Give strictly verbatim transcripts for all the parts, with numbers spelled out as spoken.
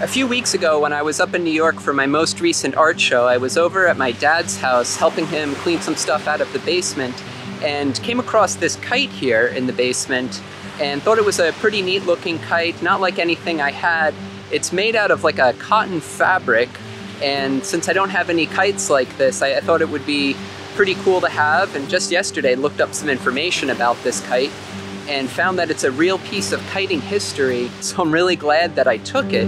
A few weeks ago, when I was up in New York for my most recent art show, I was over at my dad's house helping him clean some stuff out of the basement and came across this kite here in the basement and thought it was a pretty neat looking kite, not like anything I had. It's made out of like a cotton fabric, and since I don't have any kites like this, I, I thought it would be pretty cool to have, and just yesterday looked up some information about this kite and found that it's a real piece of kiting history, so I'm really glad that I took it.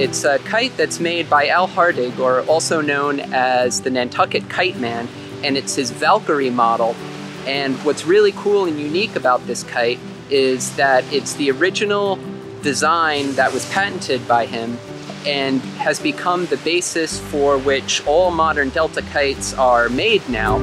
It's a kite that's made by Al Hartig, or also known as the Nantucket Kiteman, and it's his Valkyrie model. And what's really cool and unique about this kite is that it's the original design that was patented by him and has become the basis for which all modern Delta kites are made now.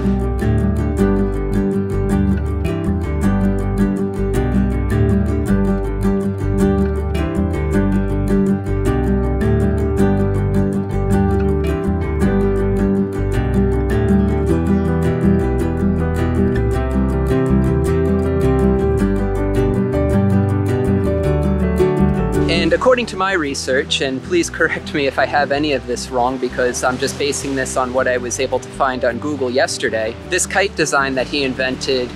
And according to my research, and please correct me if I have any of this wrong because I'm just basing this on what I was able to find on Google yesterday, this kite design that he invented,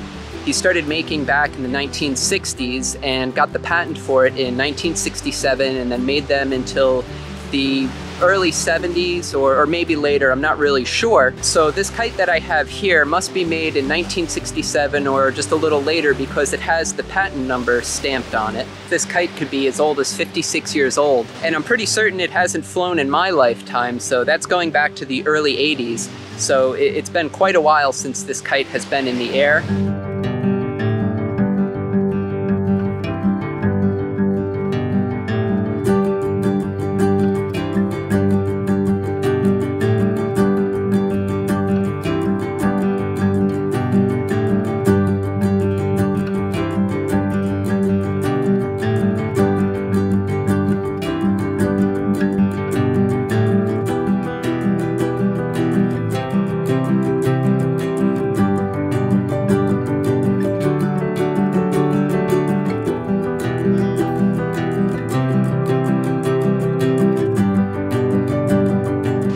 he started making back in the nineteen sixties and got the patent for it in nineteen sixty-seven, and then made them until the early seventies or, or maybe later, I'm not really sure. So this kite that I have here must be made in nineteen sixty-seven or just a little later because it has the patent number stamped on it. This kite could be as old as fifty-six years old, and I'm pretty certain it hasn't flown in my lifetime, so that's going back to the early eighties. So it, it's been quite a while since this kite has been in the air.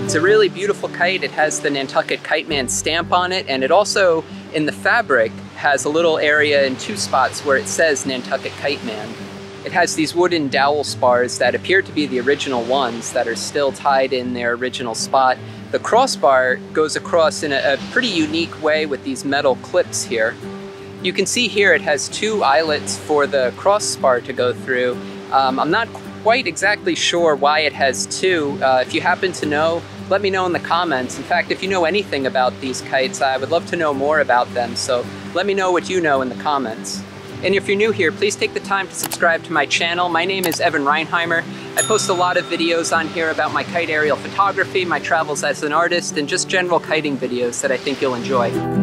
It's a really beautiful kite. It has the Nantucket Kiteman stamp on it, and it also, in the fabric, has a little area in two spots where it says Nantucket Kiteman. It has these wooden dowel spars that appear to be the original ones that are still tied in their original spot. The crossbar goes across in a, a pretty unique way with these metal clips here. You can see here it has two eyelets for the crossbar to go through. Um, I'm not quite exactly sure why it has two. Uh, if you happen to know, let me know in the comments. In fact, if you know anything about these kites, I would love to know more about them, so let me know what you know in the comments. And if you're new here, please take the time to subscribe to my channel. My name is Evan Reinheimer. I post a lot of videos on here about my kite aerial photography, my travels as an artist, and just general kiting videos that I think you'll enjoy.